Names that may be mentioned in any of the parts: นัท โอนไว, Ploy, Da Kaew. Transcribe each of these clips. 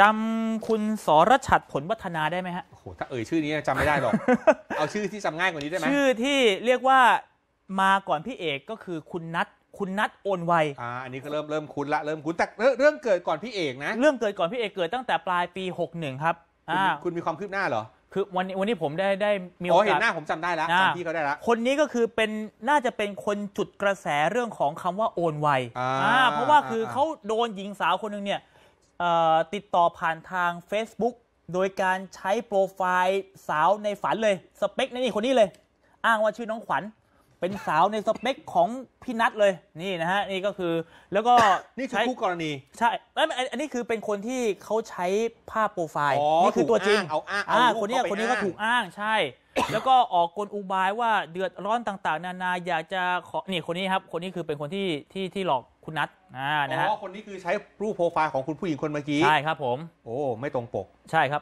จำคุณสรฉัตรผลวัฒนาได้ไหมฮะโอ้โหถ้าเอ่ยชื่อนี้จำไม่ได้หรอก เอาชื่อที่จำง่ายกว่านี้ได้ไหมชื่อที่เรียกว่ามาก่อนพี่เอกก็คือคุณนัทโอนไวอันนี้ก็เริ่มคุ้นละเริ่มคุ้นแต่เรื่องเกิดก่อนพี่เอกนะเรื่องเกิดก่อนพี่เอกเกิดตั้งแต่ปลายปี61ครับคุณมีความคืบหน้าเหรอคือวันนี้ผมได้มีโอกาสเห็นหน้าผมจำได้แล้วจำที่เขาได้ละคนนี้ก็คือเป็นน่าจะเป็นคนจุดกระแสเรื่องของคำว่าโอนไวเพราะว่าคือเขาโดนหญิงสาวคนหนึ่งเนี่ยติดต่อผ่านทาง Facebook โดยการใช้โปรไฟล์สาวในฝันเลยสเปคนี่คนนี้เลยอ้างว่าชื่อน้องขวัญเป็นสาวในสเปคของพี่นัทเลยนี่นะฮะนี่ก็คือแล้วก็ นี่คือคู่กรณีใช่อันนี้คือเป็นคนที่เขาใช้ภาพโปรไฟล์นี่คือตัวจริงคนนี้ก็ถูกอ้างใช่ แล้วก็ออกกลอุบายว่าเดือดร้อนต่างๆนานาอยากจะขอนี่คนนี้ครับคนนี้คือเป็นคนที่หลอกคุณนัทนะฮะคนนี้คือใช้รูปโปรไฟล์ของคุณผู้หญิงคนเมื่อกี้ใช่ครับผมโอ้ไม่ตรงปกใช่ครับ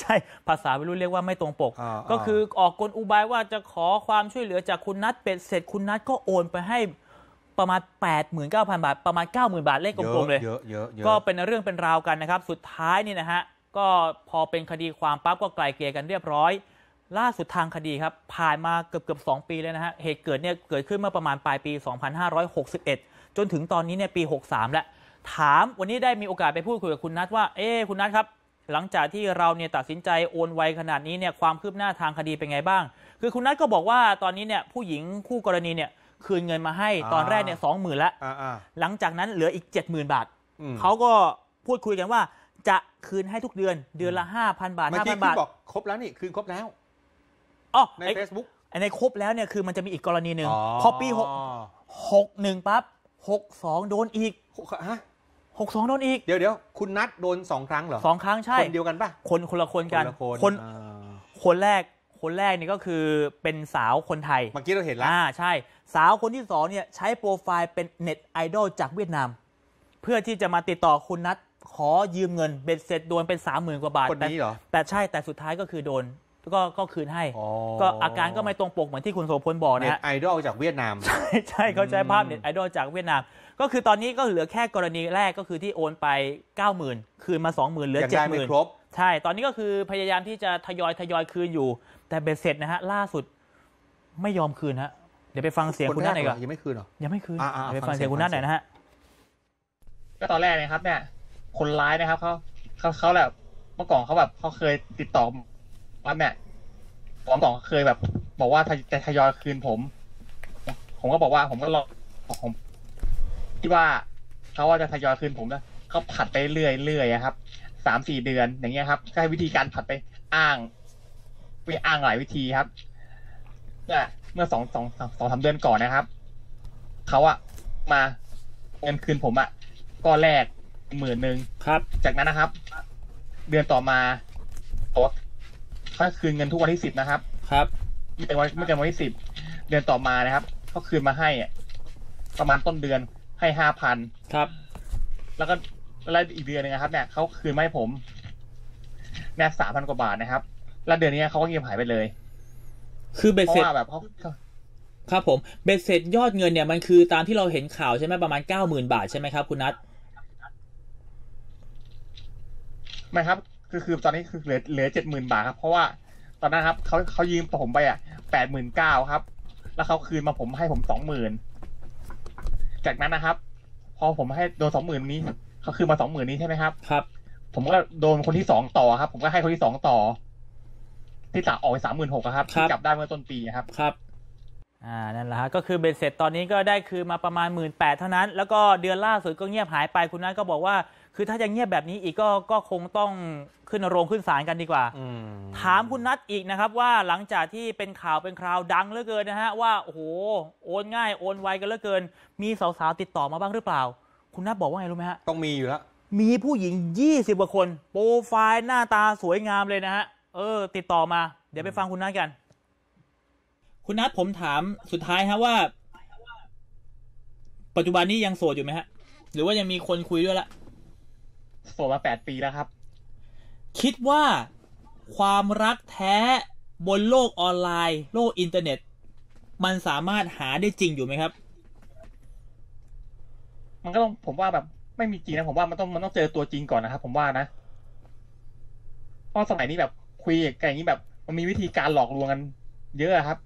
ใช่ภาษาไม่รู้เรียกว่าไม่ตรงปกก็คือออกกลอุบายว่าจะขอความช่วยเหลือจากคุณนัทเป็ดเสร็จคุณนัทก็โอนไปให้ประมาณ 89,000 บาทประมาณ 90,000 บาทเลขกลมๆเลยก็เป็นเรื่องเป็นราวกันนะครับสุดท้ายนี่นะฮะก็พอเป็นคดีความปั๊บก็ไกลเกลี่ยกันเรียบร้อยล่าสุดทางคดีครับผ่านมาเกือบ2ปีแล้วนะฮะเหตุเกิดขึ้นเมื่อประมาณปลายปี 2561 จนถึงตอนนี้เนี่ยปี 63 แล้วถามวันนี้ได้มีโอกาสไปพูดคุยกับคุณนัทว่าคุณนัทครับหลังจากที่เราเนี่ยตัดสินใจโอนไวขนาดนี้เนี่ยความคืบหน้าทางคดีเป็นไงบ้างคือคุณนัทก็บอกว่าตอนนี้เนี่ยผู้หญิงคู่กรณีเนี่ยคืนเงินมาให้ตอนแรกเนี่ย 20,000 แล้วหลังจากนั้นเหลืออีก 70,000 บาทเขาก็พูดคุยกันว่าจะคืนให้ทุกเดือนเดือนละ 5,000 บาท 5,000 บาทบอกครบแล้วนี่คืนครบแล้วใน Facebook ในครบแล้วเนี่ยคือมันจะมีอีกกรณีหนึ่งพอปี61ปั๊บ62โดนอีกฮะ62โดนอีกเดี๋ยวคุณนัทโดน2ครั้งเหรอ2ครั้งใช่คนเดียวกันป่ะคนละคนกันคนแรกนี่ก็คือเป็นสาวคนไทยเมื่อกี้เราเห็นแล้วใช่สาวคนที่2เนี่ยใช้โปรไฟล์เป็นเน็ตไอดอลจากเวียดนามเพื่อที่จะมาติดต่อคุณนัทขอยืมเงินเบ็ดเสร็จโดนเป็น 30,000 กว่าบาทคนนี้เหรอแต่ใช่แต่สุดท้ายก็คือโดนก็คืนให้ก็อาการก็ไม่ตรงปกเหมือนที่คุณโสพลบอกนะฮะไอดอลจากเวียดนามใช่เขาใช้ภาพเน็ตไอดอลจากเวียดนามก็คือตอนนี้ก็เหลือแค่กรณีแรกก็คือที่โอนไป 90,000 คืนมา 20,000 เหลือ 70,000 ครบใช่ตอนนี้ก็คือพยายามที่จะทยอยคืนอยู่แต่เบ็ดเสร็จนะฮะล่าสุดไม่ยอมคืนฮะเดี๋ยวไปฟังเสียงคุณนัทหน่อยก่อนยังไม่คืนหรอยังไม่คืนไปฟังเสียงคุณนัทหน่อยนะฮะก็ตอนแรกนะครับเนี่ยคนร้ายนะครับเขาแบบเมื่อก่อนเขาแบบเขาเคยติดต่อว่าแม่ผมบอกเคยแบบบอกว่าจะทยอยคืนผมก็บอกว่าผมก็รอผมที่ว่าเขาว่าจะทยอยคืนผมนะเขาผัดไปเรื่อยครับ3-4 เดือนอย่างเงี้ยครับใช้วิธีการผัดไปอ้างหลายวิธีครับเมื่อ2-3 เดือนก่อนนะครับเขาอะมาเงินคืนผมอะก็แรก 10,000 ครับจากนั้นนะครับเดือนต่อมาเขาคืนเงินทุกวันที่10นะครับครับไม่เกินวันที่10เดือนต่อมานะครับเขาคืนมาให้ประมาณต้นเดือนให้ 5,000 ครับแล้วก็อีกเดือนนึงนะครับเนี่ยเขาคืนมาให้ผมแน่ 3,000 กว่าบาทนะครับแล้วเดือนนี้เขาก็เงียบหายไปเลยคือเบ็ดเสร็จแบบเขาครับผมเบ็ดเสร็จยอดเงินเนี่ยมันคือตามที่เราเห็นข่าวใช่ไหมประมาณ 90,000 บาทใช่ไหมครับคุณนัทไม่ครับคือตอนนี้คือเหลือ 70,000 บาทครับเพราะว่าตอนนั้นครับเขายืมผมไป89,000ครับแล้วเขาคืนมาผมให้ผม 20,000 จากนั้นนะครับพอผมให้โดน 20,000 นี้เขาคืนมา 20,000 นี้ใช่ไหมครับครับผมก็โดนคนที่2ต่อครับผมก็ให้คนที่2ต่อที่ออกไป 36,000 ครับที่จับได้เมื่อต้นปีครับครับนั่นแหละฮะก็คือเบ็ดเสร็จตอนนี้ก็ได้คืนมาประมาณ 18,000 เท่านั้นแล้วก็เดือนล่าสุดก็เงียบหายไปคุณนัทก็บอกว่าคือถ้ายังเงียบแบบนี้อีกก็คงต้องขึ้นโรงขึ้นศาลกันดีกว่าถามคุณนัทอีกนะครับว่าหลังจากที่เป็นข่าวเป็นคราวดังเหลือเกินนะฮะว่าโอ้โหโอนง่ายโอนไวกันเหลือเกินมีสาวๆติดต่อมาบ้างหรือเปล่าคุณนัทบอกว่าไงรู้ไหมฮะต้องมีอยู่แล้วมีผู้หญิง20 กว่าคนโปรไฟล์หน้าตาสวยงามเลยนะฮะติดต่อมาเดี๋ยวไปฟังคุณนัทกันคุณนัทผมถามสุดท้ายฮะว่าปัจจุบันนี้ยังโสดอยู่ไหมฮะหรือว่ายังมีคนคุยด้วยละโสดมา 8 ปีแล้วครับคิดว่าความรักแท้บนโลกออนไลน์โลกอินเทอร์เน็ตมันสามารถหาได้จริงอยู่ไหมครับมันก็ต้องผมว่าแบบไม่มีจริงนะผมว่ามันต้องเจอตัวจริงก่อนนะครับผมว่านะ เพราะสมัยนี้แบบคุยกันอย่างนี้แบบมันมีวิธีการหลอกลวงกันเยอะครับ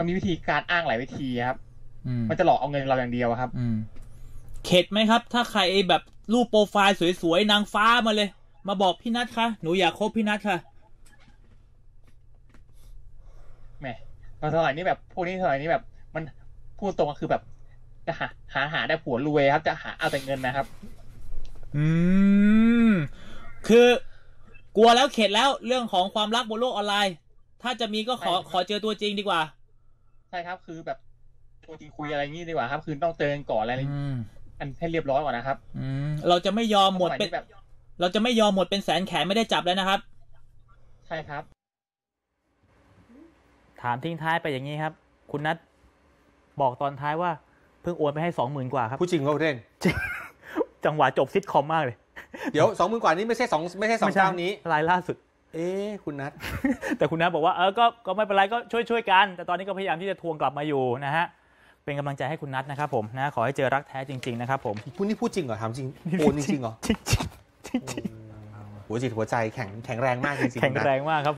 มันมีวิธีการอ้างหลายวิธีครับมันจะหลอกเอาเงินเราอย่างเดียวครับเข็ดไหมครับถ้าใครแบบรูปโปรไฟล์สวยๆนางฟ้ามาเลยมาบอกพี่นัทคะหนูอยากคบพี่นัทค่ะแหมตอนสมัยนี้แบบพวกนี้สมัยนี้แบบมันพูดตรงก็คือแบบจะหาได้ผัวรวยครับจะหาเอาแต่เงินนะครับคือกลัวแล้วเข็ดแล้วเรื่องของความรักบนโลกออนไลน์ถ้าจะมีก็ขอเจอตัวจริงดีกว่าใช่ครับคือแบบตัวจริงคุยอะไรงี้ดีกว่าครับคือต้องเจอกันก่อนอะไรอันให้เรียบร้อยก่อนนะครับเราจะไม่ยอมหมดเป็นแบบเราจะไม่ยอมหมดเป็นแสนแขนไม่ได้จับแล้วนะครับใช่ครับถามทิ้งท้ายไปอย่างนี้ครับคุณนัทบอกตอนท้ายว่าเพิ่งโอนไปให้ 20,000 กว่าครับผู้จริงเขาเร่งจังหวะจบซิทคอมมากเลยเดี๋ยว 20,000 กว่านี้ไม่ใช่เจ้านี้รายล่าสุดเอ๊ะคุณนัท แต่คุณนัทบอกว่าก็ไม่เป็นไรก็ช่วยกันแต่ตอนนี้ก็พยายามที่จะทวงกลับมาอยู่นะฮะเป็นกำลังใจให้คุณนัทนะครับผมนะขอให้เจอรักแท้จริงๆนะครับผมคุณนี่พูดจริงเหรอถามจริงโอนจริงเหรอหัวจิตหัวใจแข็งแรงมากจริงๆแข็งแรงมากครับ